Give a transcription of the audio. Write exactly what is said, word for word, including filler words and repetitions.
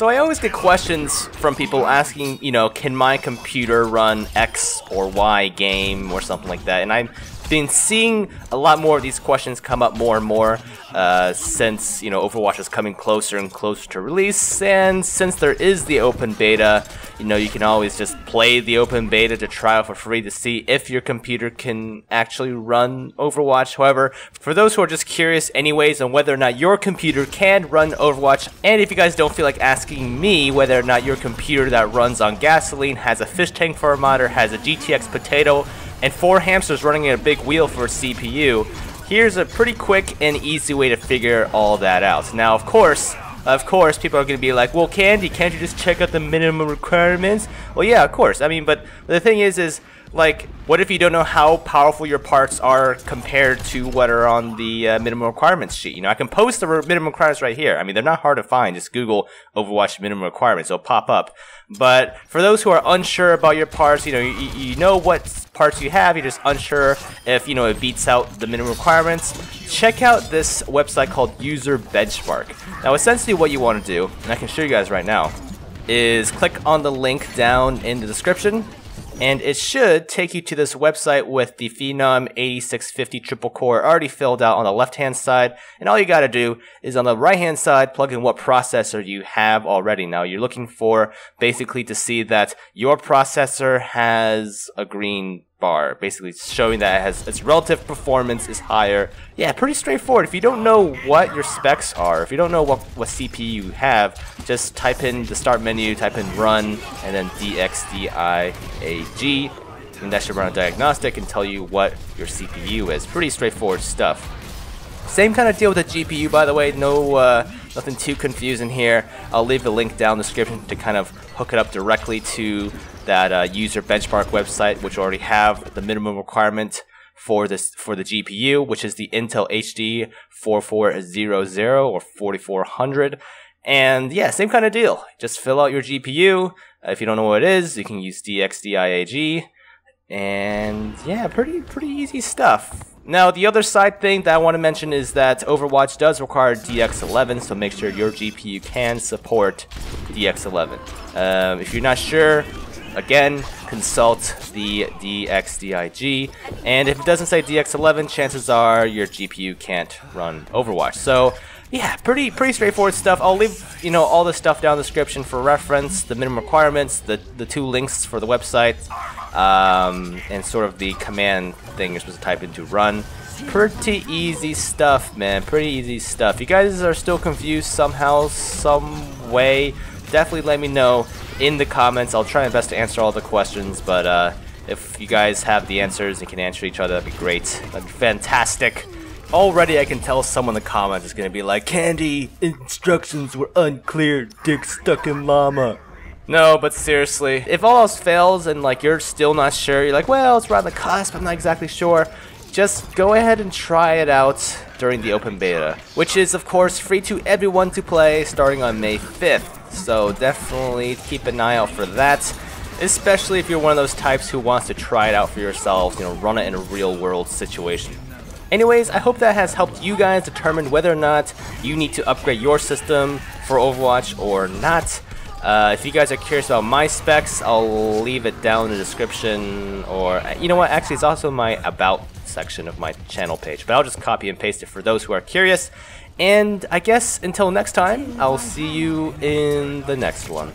So I always get questions from people asking, you know, can my computer run X or Y game or something like that? And I've been seeing a lot more of these questions come up more and more uh, since, you know, Overwatch is coming closer and closer to release. And since there is the open beta, you know, you can always just play the open beta to try out for free to see if your computer can actually run Overwatch. However, for those who are just curious anyways on whether or not your computer can run Overwatch, and if you guys don't feel like asking me whether or not your computer that runs on gasoline, has a fish tank for a monitor, has a G T X potato, and four hamsters running in a big wheel for a C P U, here's a pretty quick and easy way to figure all that out. Now, of course, Of course, people are going to be like, well, Candy, can't you just check out the minimum requirements? Well, yeah, of course. I mean, but the thing is, is, like, what if you don't know how powerful your parts are compared to what are on the uh, minimum requirements sheet? You know, I can post the minimum requirements right here. I mean, they're not hard to find. Just Google Overwatch minimum requirements. They'll pop up. But for those who are unsure about your parts, you know, you, you know what parts you have. You're just unsure if, you know, it beats out the minimum requirements. Check out this website called User Benchmark. Now, essentially what you want to do, and I can show you guys right now, is click on the link down in the description, and it should take you to this website with the Phenom eighty-six fifty triple core already filled out on the left-hand side. And all you gotta do is on the right-hand side, plug in what processor you have already. Now, you're looking for basically to see that your processor has a green bar, basically showing that it has, its relative performance is higher. Yeah, pretty straightforward. If you don't know what your specs are, if you don't know what, what C P U you have, just type in the start menu, type in run, and then D X D I A G, and that should run a diagnostic and tell you what your C P U is. Pretty straightforward stuff. Same kind of deal with the G P U, by the way. No, uh, nothing too confusing here. I'll leave the link down in the description to kind of hook it up directly to that uh, User Benchmark website, which already have the minimum requirement for this for the G P U, which is the Intel H D four four zero zero or forty-four hundred. And yeah, same kind of deal. Just fill out your G P U. Uh, if you don't know what it is, you can use D X D I A G. And yeah, pretty pretty easy stuff. Now, the other side thing that I want to mention is that Overwatch does require D X eleven, so make sure your G P U can support D X eleven. Um, if you're not sure, again, consult the D X D I A G, and if it doesn't say D X eleven, chances are your G P U can't run Overwatch. So yeah, pretty pretty straightforward stuff. I'll leave, you know, all this stuff down in the description for reference, the minimum requirements, the, the two links for the website, um, and sort of the command thing you're supposed to type into run. Pretty easy stuff, man. Pretty easy stuff. If you guys are still confused somehow, some way, definitely let me know in the comments. I'll try my best to answer all the questions, but uh, if you guys have the answers and can answer each other, that'd be great. That'd be fantastic. Already I can tell someone in the comments is gonna be like, Candy, instructions were unclear, dick stuck in llama. No, but seriously, if all else fails and like you're still not sure, you're like, well, it's around the cusp, I'm not exactly sure, just go ahead and try it out during the open beta, which is of course free to everyone to play starting on May fifth, so definitely keep an eye out for that. Especially if you're one of those types who wants to try it out for yourself, you know, run it in a real world situation. Anyways, I hope that has helped you guys determine whether or not you need to upgrade your system for Overwatch or not. Uh, if you guys are curious about my specs, I'll leave it down in the description, or, you know what, actually it's also my About section of my channel page, but I'll just copy and paste it for those who are curious. And I guess until next time, I'll see you in the next one.